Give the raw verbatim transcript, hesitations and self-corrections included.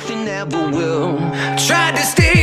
nothing ever will. Tried to stay